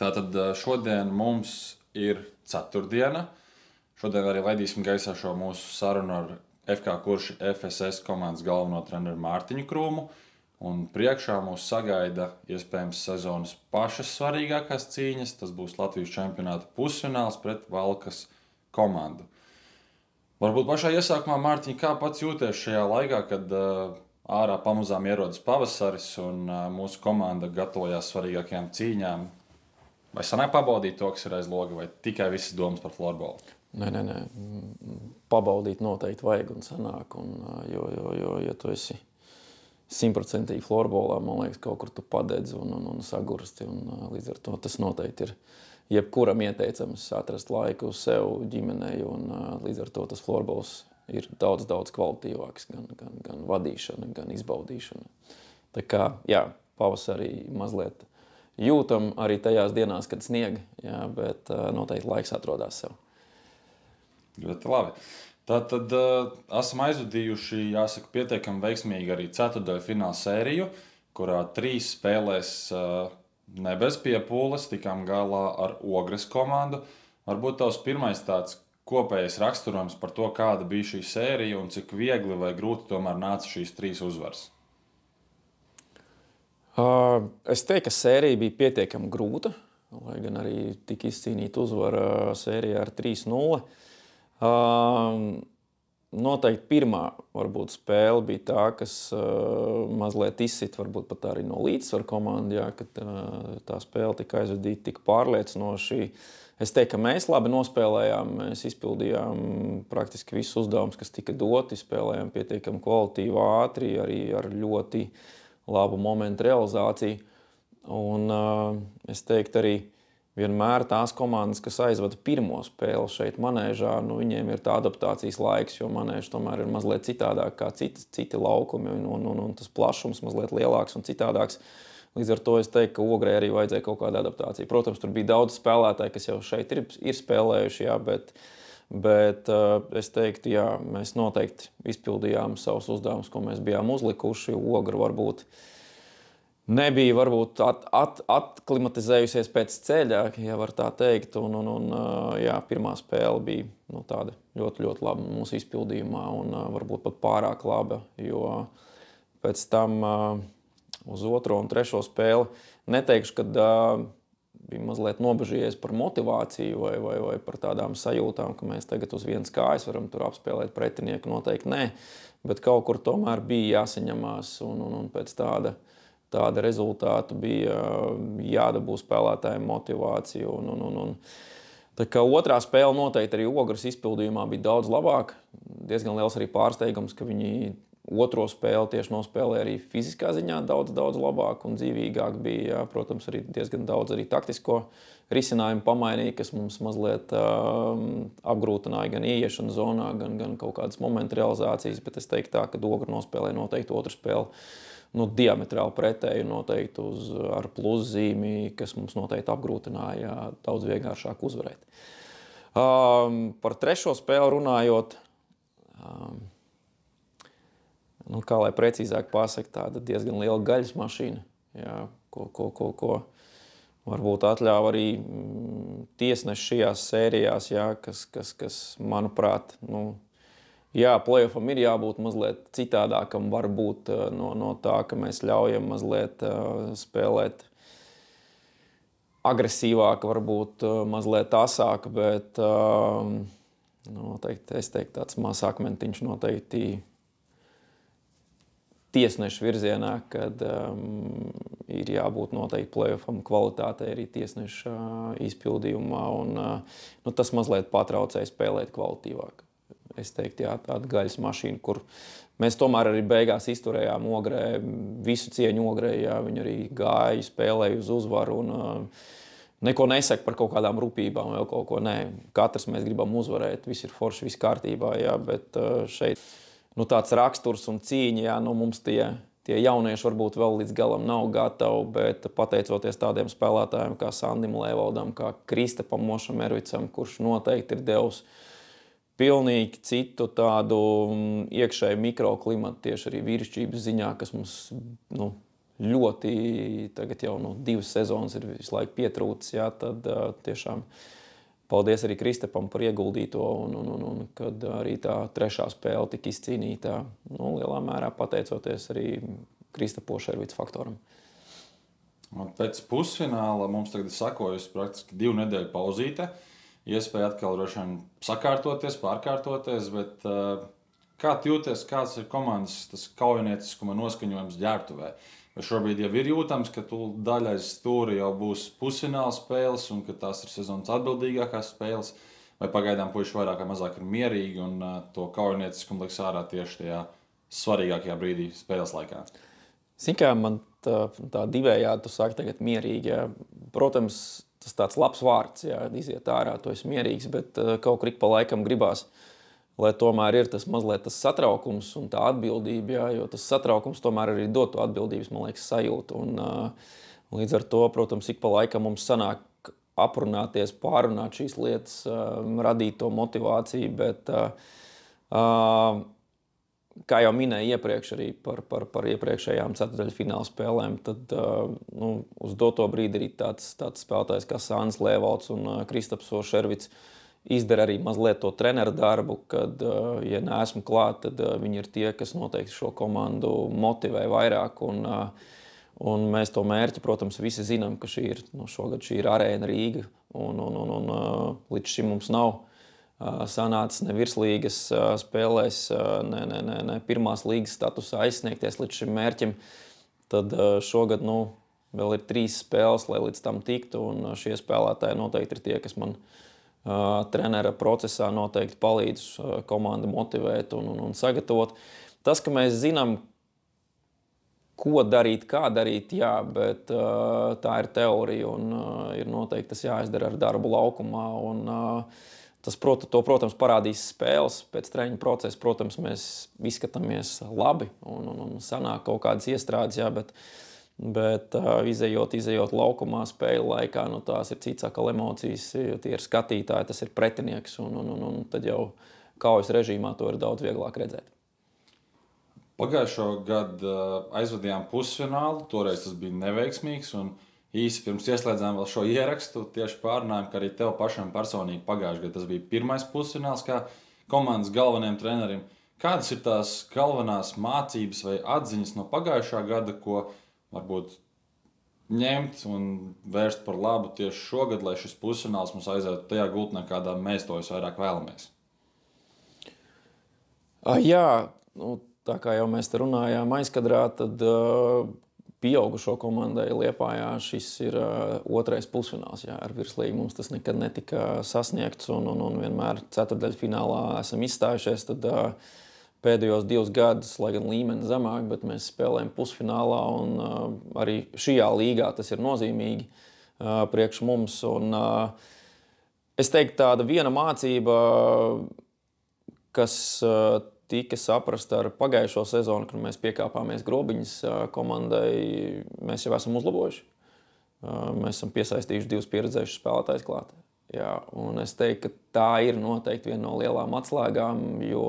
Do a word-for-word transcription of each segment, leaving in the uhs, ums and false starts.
Tātad šodien mums ir ceturtdiena. Šodien arī laidīsim gaisā šo mūsu sarunu ar F K Kurši F S S komandas galveno treneru Mārtiņu Krūmu. Un priekšā mūs sagaida iespējams sezonas pašas svarīgākās cīņas. Tas būs Latvijas čempionāta pusfināls pret Valkas komandu. Varbūt pašā iesākumā, Mārtiņ, kā pats jūties šajā laikā, kad uh, ārā pamazām ierodas pavasaris un uh, mūsu komanda gatavojās svarīgākajām cīņām? Vai sanāk pabaudīt to, kas ir aiz loga, vai tikai visas domas par florbolu? Nē, nē, nē. Pabaudīt noteikti vajag un sanāk, un, jo, jo, jo, ja tu esi simtprocentīgi florbolā, man liekas, kaut kur tu padedzi un, un, un sagursti, un līdz ar to tas noteikti ir jebkuram ieteicams atrast laiku sev, ģimenei, un līdz ar to tas florbols ir daudz, daudz kvalitīvāks, gan, gan, gan vadīšana, gan izbaudīšana. Tā kā, jā, pavasarī mazliet jūtam arī tajās dienās, kad sniega, jā, bet noteikti laiks atrodās sev. Ļoti labi. Tātad esam aizvadījuši, jāsaka, pietiekami veiksmīgi arī ceturtdaļu fināla sēriju, kurā trīs spēlēs ne bez piepūles tikām galā ar Ogres komandu. Varbūt tavs pirmais tāds kopējais raksturojums par to, kāda bija šī sērija un cik viegli vai grūti tomēr nāca šīs trīs uzvaras? Uh, es teiktu, ka sērija bija pietiekami grūta, lai gan arī tika izcīnīta uzvara sērijā ar trīs nulle. Uh, noteikti pirmā varbūt spēle bija tā, kas uh, mazliet izsit varbūt pat arī no līdzsvaru komandu, jā, kad uh, tā spēle tika aizvadīta tik pārliecinoši. Es teiktu, ka mēs labi nospēlējām, mēs izpildījām praktiski visus uzdevumus, kas tika doti, spēlējām pietiekami kvalitīvi ātri, arī ar ļoti labu momentu realizāciju. Un uh, es teiktu arī, vienmēr tās komandas, kas aizvada pirmo spēli šeit manēžā, nu, viņiem ir tā adaptācijas laiks, jo manēža tomēr ir mazliet citādāk kā citi, citi laukumi, un, un, un tas plašums mazliet lielāks un citādāks. Līdz ar to es teiktu, ka Ogrē arī vajadzēja kaut kādu adaptāciju. Protams, tur bija daudz spēlētāji, kas jau šeit ir, ir spēlējuši, jā, bet, bet es teiktu, jā, mēs noteikti izpildījām savus uzdevumus, ko mēs bijām uzlikuši. Ogre varbūt nebija varbūt at, at, atklimatizējusies pēc ceļā, ja var tā teikt, un, un, un jā, pirmā spēle bija nu, tāda ļoti, ļoti laba mūsu izpildījumā un varbūt pat pārāk laba, jo pēc tam uz otro un trešo spēli neteikšu, kad bija mazliet nobežījies par motivāciju vai, vai, vai par tādām sajūtām, ka mēs tagad uz vienas kājas varam tur apspēlēt pretinieku, noteikti nē, bet kaut kur tomēr bija jāsaņemās un, un, un pēc tāda Tāda rezultātu bija jādabū spēlētājiem motivācija. Un, un, un, un. Tā kā otrā spēle noteikti arī Ogres izpildījumā bija daudz labāk. Diezgan liels arī pārsteigums, ka viņi otro spēli tieši nospēlēja arī fiziskā ziņā daudz, daudz labāk un dzīvīgāk bija. Protams, arī diezgan daudz arī taktisko risinājumu pamainīja, kas mums mazliet um, apgrūtināja gan ieiešanu zonā, gan, gan kaut kādas momentu realizācijas, bet es teiktu tā, ka Ogre nospēlēja noteikti otru spēli. Nu, diametrāli pretēju noteikti uz, ar pluszīmi, kas mums noteikti apgrūtināja daudz vienkāršāk uzvarēt. Um, par trešo spēli runājot, um, nu, kā lai precīzāk pasaka, tāda diezgan liela gaļas mašīna, jā, ko, ko, ko, ko varbūt atļāva arī tiesneši šajās sērijās, jā, kas, kas, kas, manuprāt, nu, jā, play-offam ir jābūt mazliet citādākam, varbūt no, no tā, ka mēs ļaujam mazliet spēlēt agresīvāk, varbūt mazliet asāk, bet noteikti, es teiktu, tāds mazs akmentiņš noteikti tiesnešu virzienā, kad um, ir jābūt noteikti play-offam kvalitātei arī tiesneša izpildījumā, un nu, tas mazliet patraucēja spēlēt kvalitīvāk. Es teiktu, jā, tāda gaļas mašīna, kur mēs tomēr arī beigās izturējām Ogrē, visu cieņu Ogrē, jā, viņi arī gāja, spēlēja uz uzvaru un uh, neko nesaka par kaut kādām rūpībām vai kaut ko, nē, katrs mēs gribam uzvarēt, viss ir forši, viss kārtībā, jā, bet uh, šeit, nu, tāds raksturs un cīņa, jā, nu, mums tie, tie jaunieši varbūt vēl līdz galam nav gatavi, bet pateicoties tādiem spēlētājiem kā Sandim Lēvaldam, kā Kristapam Ošervicam, kurš noteikti ir devs pilnīgi citu tādu iekšēju mikroklimatu tieši arī vīrišķības ziņā, kas mums, nu, ļoti, tagad jau nu, divas sezonas ir visu laiku pietrūcis, jā, tad uh, tiešām paldies arī Kristapam par ieguldīto, un, un, un, un kad arī tā trešā spēle tika izcīnītā, nu, lielā mērā pateicoties arī Kristapu Ošervicu faktoram. Pēc pusfināla mums tagad sakojas praktiski divu nedēļu pauzīte, iespēja atkal droši vien sakārtoties, pārkārtoties, bet uh, kā tu jūties, kāds ir komandas tas kaujinieciskuma noskaņojums ģērbtuvē? Vai šobrīd jau ir jūtams, ka tu daļai stūri jau būs pusfināla spēles un ka tās ir sezonas atbildīgākās spēles, vai pagaidām puiši vairāk vai mazāk ir mierīgi un uh, to kaujinieciskumu liks ārā tieši tajā svarīgākajā brīdī spēles laikā? Zini, man tā, tā divējādi, tu saki tagad mierīgi, jā. Protams, tas tāds labs vārds, jā, iziet ārā, tu esi mierīgs, bet uh, kaut kur ik pa laikam gribās, lai tomēr ir tas mazliet tas satraukums un tā atbildība, jā, jo tas satraukums tomēr arī dod to atbildības, man liekas, sajūtu. Un uh, līdz ar to, protams, ik pa laikam mums sanāk aprunāties, pārunāt šīs lietas, uh, radīt to motivāciju, bet uh, uh, kā jau minēju iepriekš arī par, par, par iepriekšējām ceturtdaļu fināla spēlēm, tad uh, nu, uz doto brīdi arī tāds, tāds spēlētājs kā Sandis Lēvalds un uh, Kristaps Ošervics izdara arī mazliet to treneru darbu, kad, ja neesmu klāt, tad viņi ir tie, kas noteikti šo komandu motivē vairāk. Un, un mēs to mērķi, protams, visi zinām, ka šī ir, nu, šogad šī ir Arēna Rīga. Un, un, un, un līdz šim mums nav sanācis ne virslīgas spēlēs, ne, ne, ne, ne pirmās līgas statusā aizsniegties līdz šim mērķim. Tad šogad, nu, vēl ir trīs spēles, lai līdz tam tiktu. Un šie spēlētāji noteikti ir tie, kas man Uh, trenera procesā noteikti palīdz uh, komandu motivēt un, un, un sagatavot. Tas, ka mēs zinām, ko darīt, kā darīt, jā, bet uh, tā ir teorija un uh, ir noteikti tas jāizdara ar darbu laukumā. Un, uh, tas, prot, to, protams, parādīs spēles. Pēc treņa procesa, protams, mēs izskatāmies labi un, un, un sanāk kaut kādas iestrādes, jā, bet Bet uh, izejot, izejot laukumā, spēļu laikā, nu, tās ir cits atkal emocijas, tie ir skatītāji, tas ir pretinieks, un, un, un, un tad jau kaujas režīmā to ir daudz vieglāk redzēt. Pagājušo gadu aizvadījām pusfinālu, toreiz tas bija neveiksmīgs, un īsi pirms ieslēdzām vēl šo ierakstu, tieši pārunājām, ka arī tev pašam personīgi pagājušajā gadā tas bija pirmais pusfināls kā komandas galvenajiem treneriem. Kādas ir tās galvenās mācības vai atziņas no pagājušā gada, ko varbūt ņemt un vērst par labu tieši šogad, lai šis pusfināls mums aizētu tajā gultnē, kādā mēs to vairāk vēlamies? A, jā, nu, tā kā jau mēs te runājām aizkadrā, tad uh, pieaugušo komandai Liepājā šis ir uh, otrais pusfināls. Jā, ar virslīgu mums tas nekad netika sasniegts, un, un, un vienmēr ceturtdaļfinālā esam izstājušies, tad uh, pēdējos divus gadus, lai gan līmeni zemāk, bet mēs spēlējam pusfinālā, un uh, arī šajā līgā tas ir nozīmīgi uh, priekš mums. Un, uh, es teiktu, tāda viena mācība, kas uh, tika saprasta ar pagājušo sezonu, kad mēs piekāpāmies grobiņas uh, komandai, mēs jau esam uzlabojuši. Uh, mēs esam piesaistījuši divus pieredzējušus spēlētājus klāt. Jā, un es teiktu, ka tā ir noteikti viena no lielām atslēgām, jo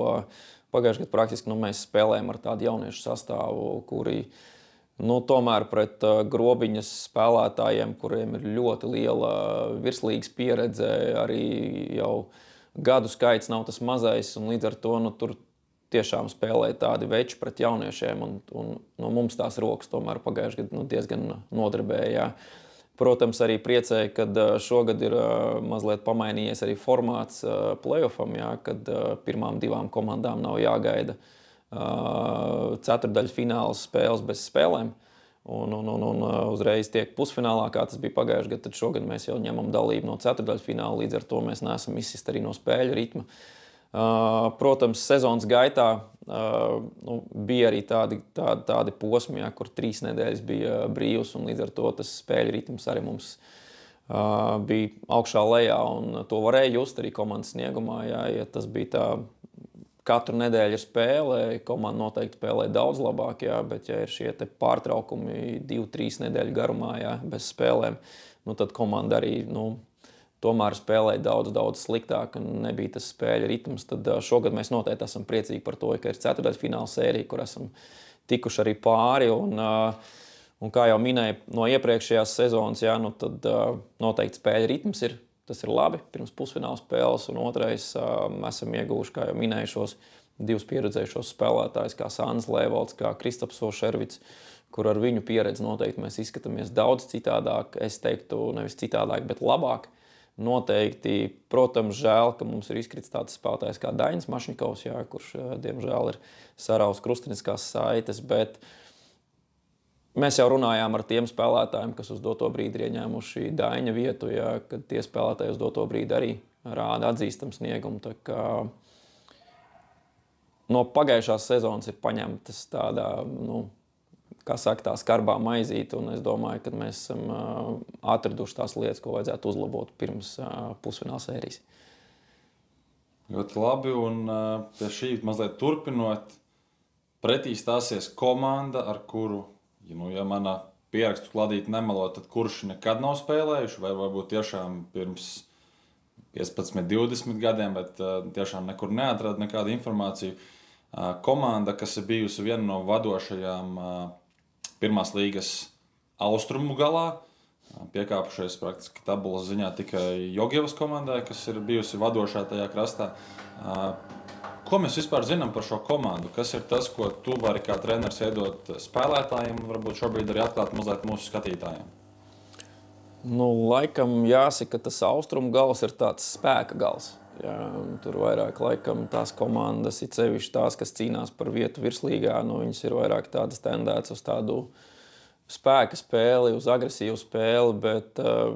pagājušajā gadā praktiski nu, mēs spēlējam ar tādu jauniešu sastāvu, kuri nu, tomēr pret grobiņas spēlētājiem, kuriem ir ļoti liela virslīgas pieredze, arī jau gadu skaits nav tas mazais, un līdz ar to nu, tur tiešām spēlēja tādi veči pret jauniešiem, un, un nu, mums tās rokas tomēr pagājušajā gadā nu, diezgan nodarbēja. Jā. Protams, arī priecēja, kad šogad ir mazliet pamainījies arī formāts playoffam, jā, kad pirmām divām komandām nav jāgaida ceturdaļu fināls spēles bez spēlēm, un, un, un, un uzreiz tiek pusfinālā, kā tas bija pagājuši gadu, tad šogad mēs jau ņemam dalību no ceturdaļu fināla, līdz ar to mēs neesam izsist arī no spēļu ritma. Protams, sezonas gaitā nu, bija arī tādi, tādi, tādi posmi, jā, kur trīs nedēļas bija brīvs, un līdz ar to tas spēļu ritms arī mums bija augšā lejā, un to varēja just arī komandas sniegumā. Jā, ja tas bija tā, katru nedēļu ir spēlē, komanda noteikti spēlē daudz labāk, jā, bet ja ir šie te pārtraukumi divu, trīs nedēļu garumā, jā, bez spēlēm, nu, tad komanda arī, nu, tomēr spēlēja daudz, daudz sliktāk un nebija tas spēļu ritms, tad šogad mēs noteikti esam priecīgi par to, ka ir ceturtdaļfināla sērija, kur esam tikuši arī pāri. Un, Un kā jau minēju no iepriekšējās sezonas, jā, nu tad uh, noteikti spēļa ritms ir, tas ir labi pirms pusfināla spēles, un otrais uh, esam ieguvuši, kā jau minējušos, divus pieredzējušos spēlētājus, kā Sandis Lēvalds, kā Kristaps Ošervics, kur ar viņu pieredzi noteikti mēs izskatāmies daudz citādāk, es teiktu nevis citādāk, bet labāk. Noteikti, protams, žēl, ka mums ir izkrits tāds spēlētājs kā Dainis Mašnikovs, jā, kurš, uh, diemžēl, ir sarauts krustiniskās saites, bet mēs jau runājām ar tiem spēlētājiem, kas uz doto brīdi ir ieņēmuši Daina vietu, jā, kad tie spēlētāji uz doto brīdi arī rāda atzīstam sniegumu. Tā kā no pagājušās sezonas ir paņemtas tādā, nu, kā saka, tā skarbā maizīte, un es domāju, ka mēs esam atraduši tās lietas, ko vajadzētu uzlabot pirms pusfināla sērijas. Ļoti labi, un pie šī mazliet turpinot, pretī stāsies komanda, ar kuru, ja, nu, ja manā pierakstu kladīti nemelo, tad kurši nekad nav spēlējuši, vai varbūt tiešām pirms piecpadsmit, divdesmit gadiem, bet uh, tiešām nekur neatrada nekādu informāciju. Uh, komanda, kas ir bijusi viena no vadošajām uh, pirmās līgas austrumu galā, uh, piekāpušais praktiski tabulas ziņā tikai Jõgevas komandai, kas ir bijusi vadošā tajā krastā. Uh, Ko mēs vispār zinām par šo komandu? Kas ir tas, ko tu vari kā treneris iedot spēlētājiem, varbūt šobrīd arī atklāt mazliet mūsu skatītājiem? Nu, laikam jāsaka, ka tas austrumu gals ir tāds spēka gals. Jā, tur vairāk laikam tās komandas, ir sevišķi tās, kas cīnās par vietu virslīgā, nu, viņas ir vairāk tādas tendētas uz tādu spēka spēli, uz agresīvu spēli, bet uh,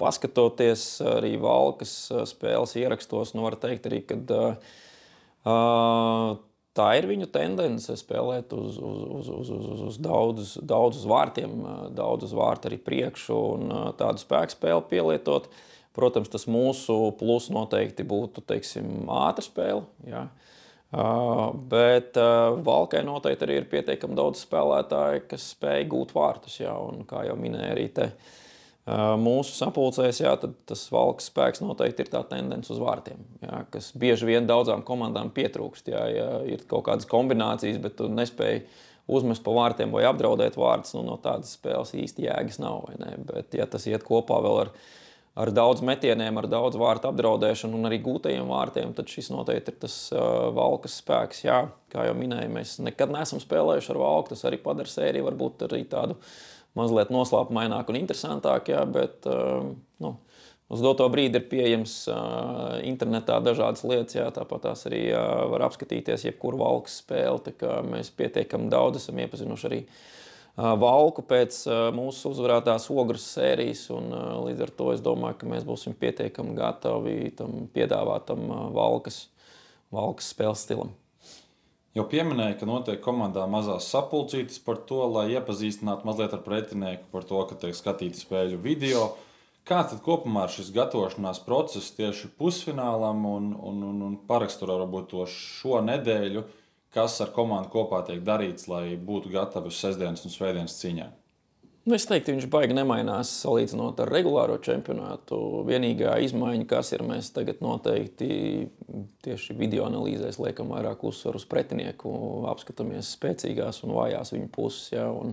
paskatoties arī Valkas spēles ierakstos, nu var teikt arī, kad uh, tā ir viņu tendence spēlēt uz, uz, uz, uz, uz daudz, daudz uz vārtiem, daudz uz vārtu arī priekšu un tādu spēku spēli pielietot. Protams, tas mūsu plus noteikti būtu, teiksim, ātra spēle, jā. Uh, bet uh, Valkai noteikti arī ir pietiekami daudz spēlētāji, kas spēj gūt vārtus, jā, un kā jau minēja arī te mūsu sapulcēs, jā, tad tas Valkas spēks noteikti ir tā tendence uz vārtiem, jā, kas bieži vien daudzām komandām pietrūkst. Jā, jā, ir kaut kādas kombinācijas, bet tu nespēji uzmest pa vārtiem vai apdraudēt vārdus, nu no tādas spēles īsti jēgas nav, vai ne? Bet ja tas iet kopā vēl ar, ar daudz metieniem, ar daudz vārtu apdraudēšanu un arī gūtajiem vārtiem, tad šis noteikti ir tas uh, Valkas spēks. Jā, kā jau minēju, mēs nekad neesam spēlējuši ar Valku, tas arī padara sēriju varbūt arī tādu mazliet noslāpumaināk un interesantāk, jā, bet nu, uz doto brīdi ir pieejams internetā dažādas lietas, jā, tāpat tās arī var apskatīties jebkuru Valkas spēli, tā kā mēs pietiekam daudz esam iepazinuši arī Valku pēc mūsu uzvarētās Ogres sērijas, un līdz ar to es domāju, ka mēs būsim pietiekam gatavi tam piedāvātam Valkas, Valkas spēles stilam. Jau pieminēja, ka notiek komandā mazās sapulcītes par to, lai iepazīstinātu mazliet ar pretinieku, par to, ka tiek skatīti spēļu video. Kā tad kopumā šis gatavošanās process tieši pusfinālam un, un, un, un paraksturā varbūt to šo nedēļu, kas ar komandu kopā tiek darīts, lai būtu gatavi uz sestdienas un svētdienas cīņā? Nu, es teiktu, viņš baigi nemainās salīdzinot ar regulāro čempionātu. Vienīgā izmaiņa, kas ir, mēs tagad noteikti tieši video analīzēs liekam vairāk uzsvaru uz pretinieku, apskatāmies spēcīgās un vājās viņu puses, jā, un,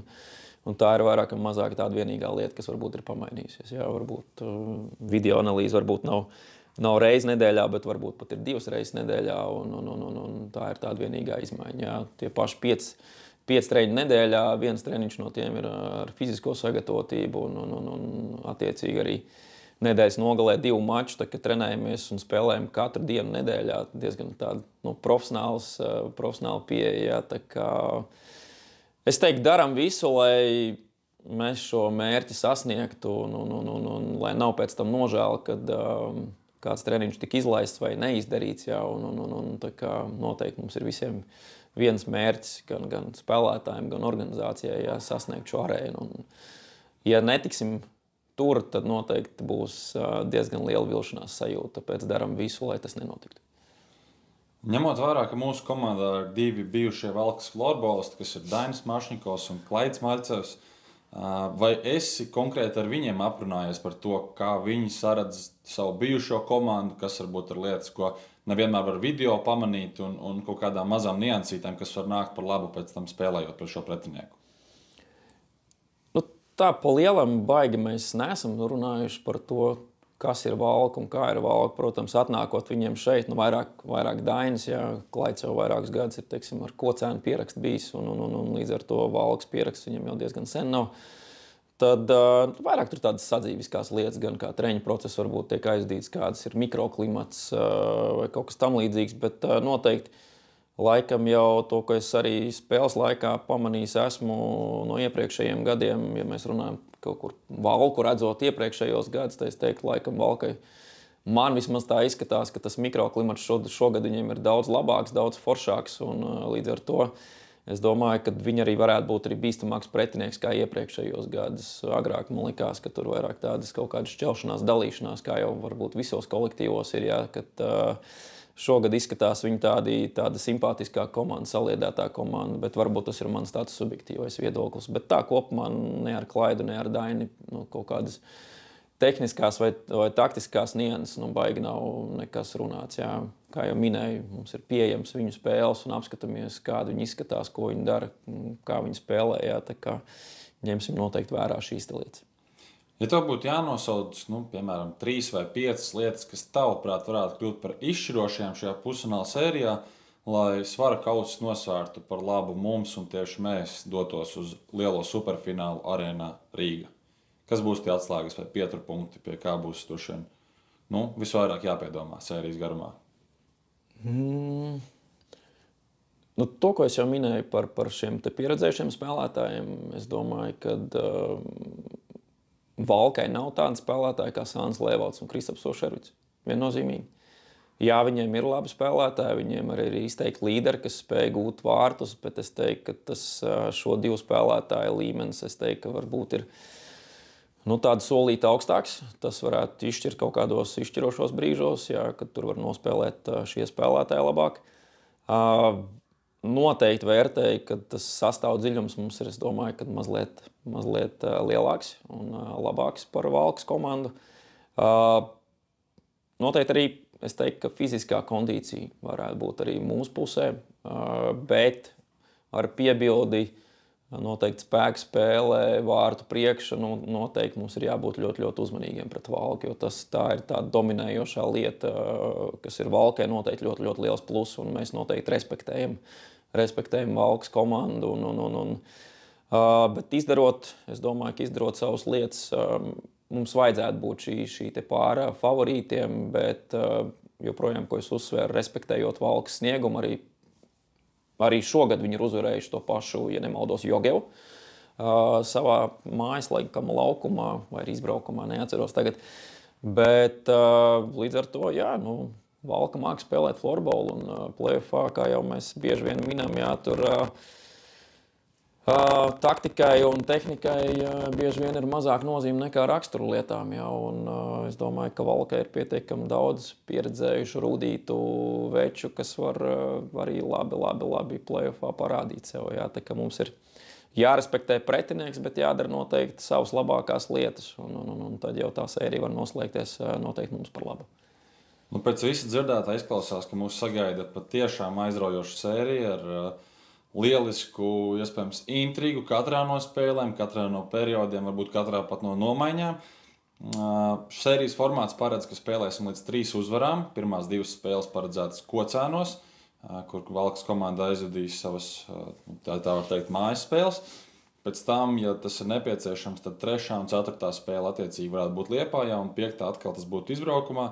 un tā ir vairāk un mazāk tāda vienīgā lieta, kas varbūt ir pamainījusies, jā, varbūt video analīze varbūt nav, nav reiz nedēļā, bet varbūt pat ir divas reizes nedēļā, un, un, un, un, un tā ir tāda vienīgā izmaiņa, jā, tie paši piec Piec treņu nedēļā, viens treniņš no tiem ir ar fizisko sagatavotību un, un, un, un attiecīgi arī nedēļas nogalē divu maču, tā ka trenējamies un spēlējam katru dienu nedēļā, diezgan tāda, nu, profesionāls, profesionāla pieeja, jā, tā kā es teiktu, daram visu, lai mēs šo mērķi sasniegtu un, un, un, un, un lai nav pēc tam nožēla, kad um, kāds treniņš tik izlaists vai neizdarīts, jā, un, un, un, un tā kā noteikti mums ir visiem viens mērķis gan, gan spēlētājiem, gan organizācijai, jā, sasniegt šo arēnu. Un, ja netiksim tur, tad noteikti būs diezgan liela vilšanās sajūta, tāpēc daram visu, lai tas nenotiktu. Ņemot vērā, ka mūsu komandā ir divi bijušie Valkas florbolisti, kas ir Dainis Mašnikovs un Klaids Maļcevs, vai esi konkrēti ar viņiem aprunājies par to, kā viņi saredz savu bijušo komandu, kas varbūt ir lietas, ko nevienmēr var video pamanīt un, un kaut kādām mazām niansītēm, kas var nākt par labu pēc tam spēlējot par šo pretinieku? tā pa lielam baigi mēs neesam runājuši par to, kas ir Valka un kā ir Valka. Protams, atnākot viņiem šeit, nu vairāk, vairāk Dainis, jā, Klaids jau vairākus gadus ir, teiksim, ar Kocēnu pieraksts bijis, un, un, un, un līdz ar to Valkas pieraksts viņam jau diezgan sen nav. Tad uh, vairāk tur tādas sadzīviskās lietas, gan kā treņu process varbūt tiek aizdīts, kādas ir mikroklimats uh, vai kaut kas tam līdzīgs, bet uh, noteikti laikam jau to, ko es arī spēles laikā pamanījis esmu no iepriekšējiem gadiem, ja mēs runājam kaut kur Valku redzot iepriekšējos gadus, tad es teiktu, laikam Valkai man vismaz tā izskatās, ka tas mikroklimats šogad viņiem ir daudz labāks, daudz foršāks, un līdz ar to es domāju, ka viņi arī varētu būt arī bīstamāks pretinieks kā iepriekšējos gadus. Agrāk man likās, ka tur vairāk tādas kaut kādas šķelšanās, dalīšanās, kā jau varbūt visos kolektīvos ir, jā, kad, uh, šogad izskatās viņa tādi, tāda simpātiskā komanda, saliedētā komanda, bet varbūt tas ir mans tāds subjektīvais viedoklis. Bet tā kopumā ne ar Klaidu, ne ar Daini nu, kaut kādas tehniskās vai, vai taktiskās nianses nu, baigi nav nekas runāts. Jā. Kā jau minēju, mums ir pieejams viņu spēles un apskatamies, kādu viņi izskatās, ko viņi dara, kā viņi spēlē. Jā. Tā kā ņemsim noteikti vērā šīs lietas. Ja tev būtu jānosauc, nu, piemēram, trīs vai piecas lietas, kas tavuprāt varētu kļūt par izšķirošajām šajā pusfināla sērijā, lai svara kausus nosvērtu par labu mums un tieši mēs dotos uz lielo superfinālu Arēnā Rīga. Kas būs tie atslēgas vai pieturpunkti, pie kā būs tušiem? Nu, visvairāk jāpiedomā sērijas garumā. Mm. Nu, to, ko es jau minēju par, par šiem te pieredzējušiem spēlētājiem, es domāju, kad... Uh, Valkai nav tādi spēlētāji kā Sandis Lēvalds un Kristaps Ošervics. Viennozīmīgi. Jā, viņiem ir labi spēlētāji, viņiem arī ir izteikti līderi, kas spēj gūt vārtus, bet es teiktu, ka tas, šo divu spēlētāju līmenis, es teiktu, ka varbūt ir nu, tāda solīta augstāks. Tas varētu izšķirt kaut kādos izšķirošos brīžos, jā, kad tur var nospēlēt šie spēlētāji labāk. Uh, Noteikti vērtēju, ka tas sastāv dziļums mums ir, es domāju, ka mazliet, mazliet lielāks un labāks par Valkas komandu. Noteikti arī, es teiktu, ka fiziskā kondīcija varētu būt arī mūsu pusē, bet ar piebildi noteikti spēku spēlē, vārtu priekšu, noteikti mums ir jābūt ļoti, ļoti uzmanīgiem pret Valku, jo tas tā ir tā dominējošā lieta, kas ir Valkai noteikti ļoti, ļoti, ļoti liels plus, un mēs noteikti respektējam respektējam Valkas komandu. Un, un, un, un. Uh, bet izdarot, es domāju, ka izdarot savas lietas, uh, mums vajadzētu būt šī, šī te pāra favorītiem, bet uh, joprojām, ko es uzsvēru, respektējot Valkas sniegumu, arī, arī šogad viņi ir uzvarējuši to pašu, ja nemaldos, Jõgevu uh, savā mājaslaikam laukumā, vai arī izbraukumā, neatceros tagad. Bet uh, līdz ar to, jā, nu, Valka māk spēlēt florbolu un uh, playoffā, kā jau mēs bieži vien minam, jā, tur uh, uh, taktikai un tehnikai uh, bieži vien ir mazāk nozīme nekā raksturu lietām, jā, un uh, es domāju, ka Valka ir pietiekami daudz pieredzējušu rūdītu veču, kas var uh, arī labi, labi, labi playoffā parādīt sev, jā, tā ka mums ir jārespektē pretinieks, bet jādara noteikti savas labākās lietas, un, un, un, un tad jau tā sērija var noslēgties uh, noteikti mums par labu. Nu, pēc visa dzirdētā izklausās, ka mūs sagaida patiešām aizraujoša sērija ar uh, lielisku, iespējams, intrigu katrā no spēlēm, katrā no periodiem, varbūt katrā pat no nomaiņām. Uh, sērijas formāts paredz, ka spēlēsim līdz trīs uzvarām. Pirmās divas spēles paredzētas Kocēnos, uh, kur Valkas komanda aizvadīs savas, uh, tā, tā var teikt, mājas spēles. Pēc tam, ja tas ir nepieciešams, tad trešā un ceturtā spēle attiecīgi varētu būt Liepājā, un piektā atkal tas būtu izbraukumā.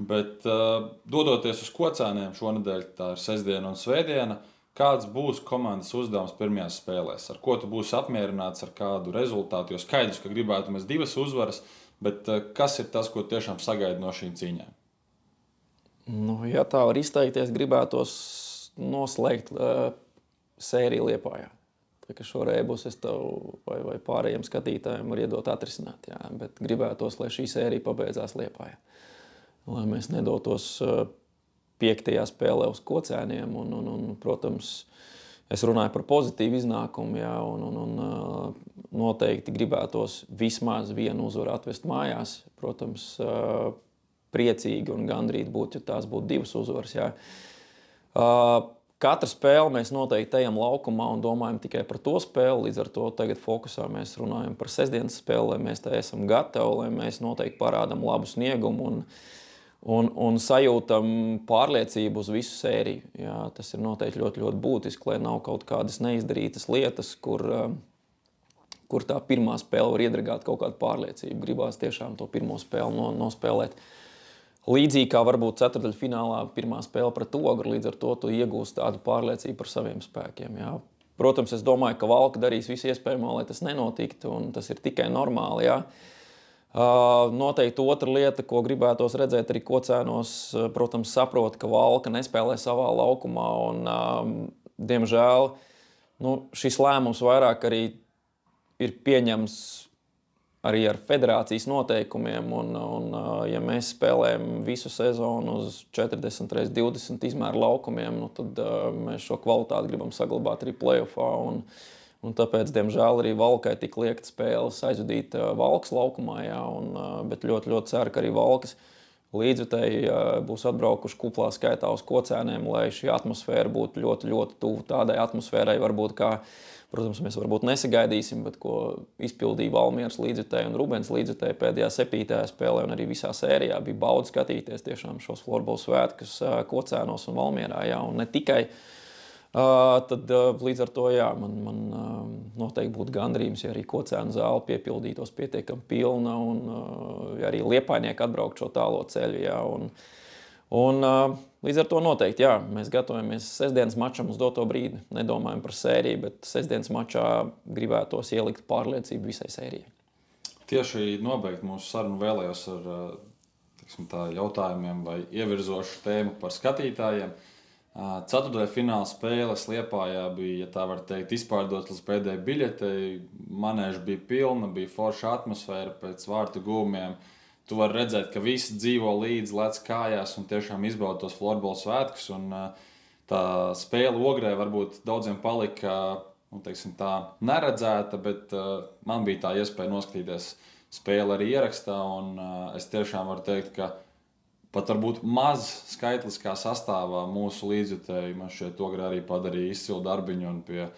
Bet uh, dodoties uz Kocēniem šonedēļ, tā ir sestdiena un svētdiena, kāds būs komandas uzdevums pirmajās spēlēs? Ar ko tu būsi apmierināts, ar kādu rezultātu? Jo skaidrs, ka gribētu mēs divas uzvaras, bet uh, kas ir tas, ko tiešām sagaida no šīm cīņām? Nu, ja tā var izteikties, gribētos noslēgt uh, sēriju Liepājā. Tā kā šo rēbus es tev vai, vai pārējiem skatītājiem var iedot atrisināt, jā, bet gribētos, lai šī sērija pabeidzās Liepājā. Lai mēs nedotos piektajā spēlē uz Kocēniem. Un, un, un, protams, es runāju par pozitīvu iznākumu, jā, un, un, un noteikti gribētos vismaz vienu uzvaru atvest mājās. Protams, priecīgi un gandrīt būtu, ja tās būtu divas uzvaras. Jā. Katra spēle mēs noteikti ejam laukumā un domājam tikai par to spēli, līdz ar to tagad fokusā mēs runājam par sestdienas spēli, lai mēs tā esam gatavi, lai mēs noteikti parādām labu sniegumu un, un, un sajūtam pārliecību uz visu sēriju. Jā, tas ir noteikti ļoti, ļoti būtiski, lai nav kaut kādas neizdarītas lietas, kur, kur tā pirmā spēle var iedragāt kaut kādu pārliecību. Gribās tiešām to pirmo spēli no, nospēlēt. Līdzīgi kā varbūt ceturdaļfinālā pirmā spēle pret Ogru, līdz ar to tu iegūst tādu pārliecību par saviem spēkiem. Jā. Protams, es domāju, ka Valka darīs visu iespējamo, lai tas nenotiktu, un tas ir tikai normāli. Jā. Noteikti otra lieta, ko gribētos redzēt arī kocēnos, protams, saprot, ka Valka nespēlē savā laukumā, un, diemžēl, nu, šis lēmums vairāk arī ir pieņems arī ar federācijas noteikumiem, un, un ja mēs spēlējam visu sezonu uz četrdesmit divdesmit izmēru laukumiem, nu tad uh, mēs šo kvalitāti gribam saglabāt arī playoffā, un, un tāpēc, diemžēl, arī Valkai tik liekt spēles aizvadīt uh, Valkas laukumā, jā, un, uh, bet ļoti, ļoti ceru, ka arī Valkas līdzvitēji uh, būs atbraukuši kuplā skaitā uz kocēniem, lai šī atmosfēra būtu ļoti, ļoti tuvu tādai atmosfērai, varbūt kā protams, mēs varbūt nesagaidīsim, bet ko izpildīja Valmieras līdzjutēji un Rubenes līdzjutēji pēdējā septītajā spēlē un arī visā sērijā bija bauda skatīties tiešām šos florbola svētkus Kocēnos un Valmierā. Jā, un ne tikai, tad līdz ar to, jā, man, man noteikti būtu gandrījums, ja arī Kocēnu zāli piepildītos pietiekam pilna un ja arī Liepainieki atbraukt šo tālo ceļu. Jā, un, un, Līdz ar to noteikti, jā, mēs gatavojamies sestdienas mačam uz doto brīdi. Nedomājam par sēriju, bet sestdienas mačā gribētos ielikt pārliecību visai sērijai. Tieši nobeigt mūsu sarunu vēlējos ar tiksim, tā, jautājumiem vai ievirzošu tēmu par skatītājiem. Ceturtajā fināla spēles Liepājā bija, ja tā var teikt, izpārdot līdz pēdējai biļetei. Manēža bija pilna, bija forša atmosfēra pēc vārtu gūmiem. Tu var redzēt, ka visi dzīvo līdz, lec kājās un tiešām izbauda tos florbola svētkus. Un tā spēle Ogrē varbūt daudziem palika, nu, teiksim tā, neredzēta, bet man bija tā iespēja noskatīties spēle arī ierakstā. Un es tiešām varu teikt, ka pat varbūt maz skaitliskā sastāvā mūsu līdzjutēji man šeit Ogrē arī padarīja izcilu darbiņu un pie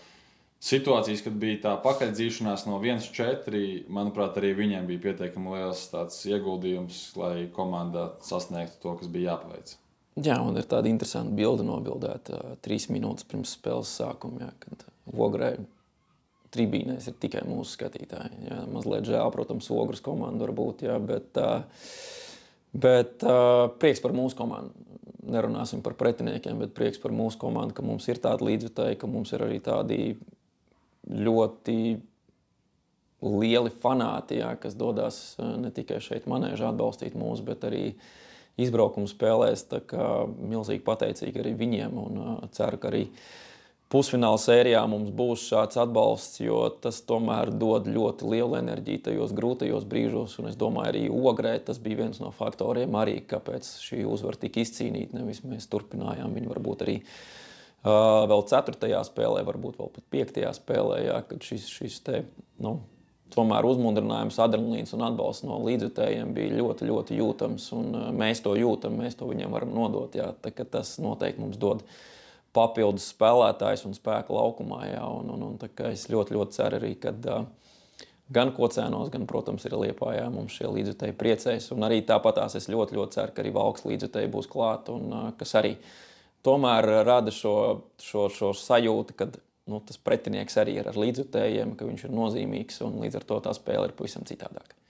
situācijas, kad bija tā pakaļdzīšanās no viens četri, manuprāt, arī viņiem bija pietiekami liels tāds ieguldījums, lai komandā sasniegtu to, kas bija jāpaveic. Jā, un ir tāda interesanta bilde nobildēta trīs minūtes pirms spēles sākuma, jā, kad Ogrē tribīnēs ir tikai mūsu skatītāji. Jā, mazliet žēl, protams, Ogres komanda varbūt, jā, bet, bet prieks par mūsu komandu. Nerunāsim par pretiniekiem, bet prieks par mūsu komandu, ka mums ir tāda līdzvitēja, ka mums ir arī tādi ļoti lieli fanāti, jā, kas dodas ne tikai šeit manēžā atbalstīt mūsu, bet arī izbraukumu spēlēs. Tā kā milzīgi pateicīgi arī viņiem un ceru, ka arī pusfināla sērijā mums būs šāds atbalsts, jo tas tomēr dod ļoti lielu enerģiju tajos grūtajos brīžos, un es domāju arī Ogrē tas bija viens no faktoriem arī, kāpēc šī uzvara tika izcīnīta, nevis mēs turpinājām viņu varbūt arī Uh, vēl ceturtajā spēlē, varbūt vēl pat piektajā spēlē, jā, kad šis, šis te, nu, tomēr uzmundrinājums, adrenalīns un atbalsts no līdzjutējiem bija ļoti, ļoti jūtams, un uh, mēs to jūtam, mēs to viņiem varam nodot, jā, tā ka tas noteikti mums dod papildus spēlētājs un spēku laukumā, jā, un, un, un tā kā es ļoti, ļoti ceru arī, kad uh, gan Kocēnos, gan, protams, ir Liepājā, mums šie līdzjutēji priecēs, un arī tāpatās es ļoti, ļoti ceru, ka arī Valkas līdzjutēji būs klāt, un uh, kas arī tomēr rada šo, šo, šo sajūtu, kad nu, tas pretinieks arī ir ar līdzjutējiem, ka viņš ir nozīmīgs un līdz ar to tā spēle ir pavisam citādāka.